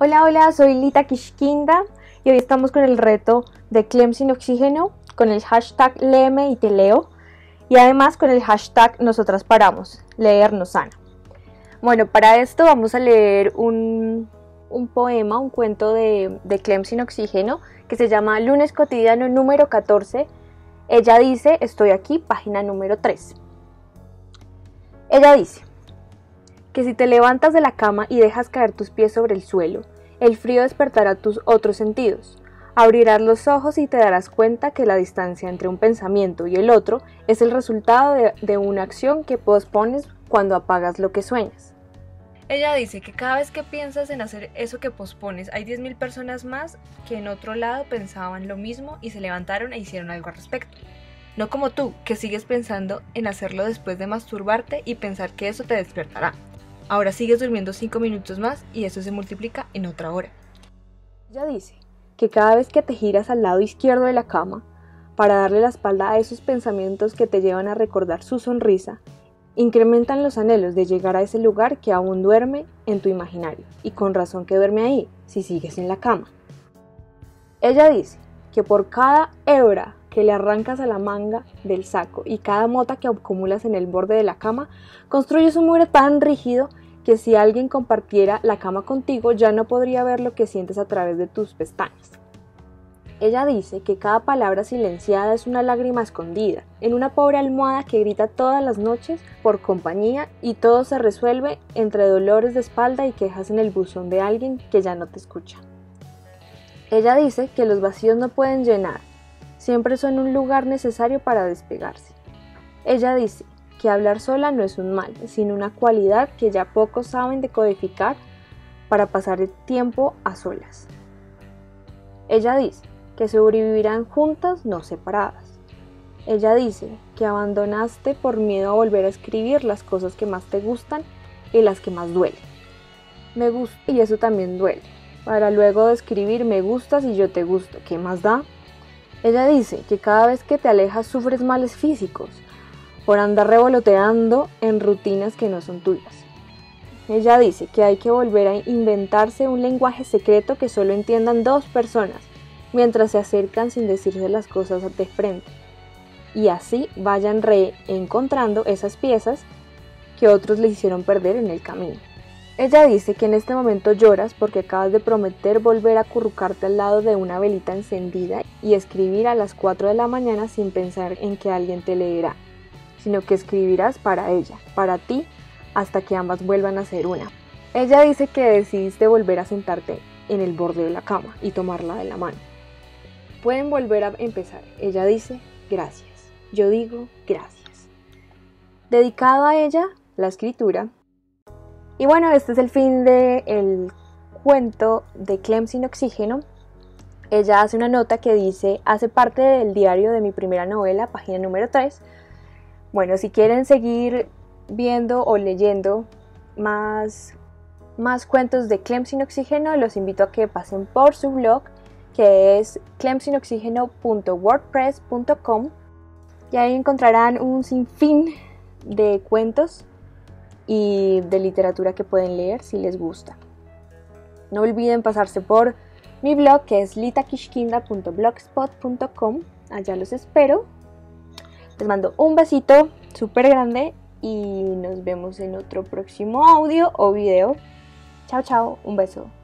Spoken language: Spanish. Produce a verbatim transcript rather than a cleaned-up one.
Hola, hola, soy Litta Kishkinda y hoy estamos con el reto de Clem sin oxígeno con el hashtag LEEMEYTELEO y además con el hashtag Nosotras Paramos, LEERNOSSANA. Bueno, para esto vamos a leer un, un poema, un cuento de, de Clem sin oxígeno que se llama Lunes Cotidiano número catorce. Ella dice, estoy aquí, página número tres. Ella dice que si te levantas de la cama y dejas caer tus pies sobre el suelo, el frío despertará tus otros sentidos. Abrirás los ojos y te darás cuenta que la distancia entre un pensamiento y el otro es el resultado de, de una acción que pospones cuando apagas lo que sueñas. Ella dice que cada vez que piensas en hacer eso que pospones, hay diez mil personas más que en otro lado pensaban lo mismo y se levantaron e hicieron algo al respecto. No como tú, que sigues pensando en hacerlo después de masturbarte y pensar que eso te despertará. Ahora sigues durmiendo cinco minutos más y eso se multiplica en otra hora. Ella dice que cada vez que te giras al lado izquierdo de la cama para darle la espalda a esos pensamientos que te llevan a recordar su sonrisa, incrementan los anhelos de llegar a ese lugar que aún duerme en tu imaginario, y con razón que duerme ahí si sigues en la cama. Ella dice que por cada hebra que le arrancas a la manga del saco y cada mota que acumulas en el borde de la cama, construyes un muro tan rígido que si alguien compartiera la cama contigo ya no podría ver lo que sientes a través de tus pestañas. Ella dice que cada palabra silenciada es una lágrima escondida en una pobre almohada que grita todas las noches por compañía, y todo se resuelve entre dolores de espalda y quejas en el buzón de alguien que ya no te escucha. Ella dice que los vacíos no pueden llenar, siempre son un lugar necesario para despegarse. Ella dice que hablar sola no es un mal, sino una cualidad que ya pocos saben decodificar para pasar el tiempo a solas. Ella dice que sobrevivirán juntas, no separadas. Ella dice que abandonaste por miedo a volver a escribir las cosas que más te gustan y las que más duelen. Me gusta y eso también duele, para luego de escribir me gustas y yo te gusto, ¿qué más da? Ella dice que cada vez que te alejas sufres males físicos por andar revoloteando en rutinas que no son tuyas. Ella dice que hay que volver a inventarse un lenguaje secreto que solo entiendan dos personas, mientras se acercan sin decirse las cosas de frente, y así vayan reencontrando esas piezas que otros le hicieron perder en el camino. Ella dice que en este momento lloras porque acabas de prometer volver a acurrucarte al lado de una velita encendida y escribir a las cuatro de la mañana sin pensar en que alguien te leerá, sino que escribirás para ella, para ti, hasta que ambas vuelvan a ser una. Ella dice que decidiste volver a sentarte en el borde de la cama y tomarla de la mano. Pueden volver a empezar. Ella dice, gracias. Yo digo, gracias. Dedicado a ella, la escritura. Y bueno, este es el fin del cuento de Clem sin oxígeno. Ella hace una nota que dice, hace parte del diario de mi primera novela, página número tres. Bueno, si quieren seguir viendo o leyendo más, más cuentos de Clem sin oxígeno, los invito a que pasen por su blog, que es clem sin oxígeno punto wordpress punto com, y ahí encontrarán un sinfín de cuentos y de literatura que pueden leer si les gusta. No olviden pasarse por mi blog, que es littakishkinda punto blogspot punto com. Allá los espero. Les mando un besito súper grande y nos vemos en otro próximo audio o video. Chao, chao, un beso.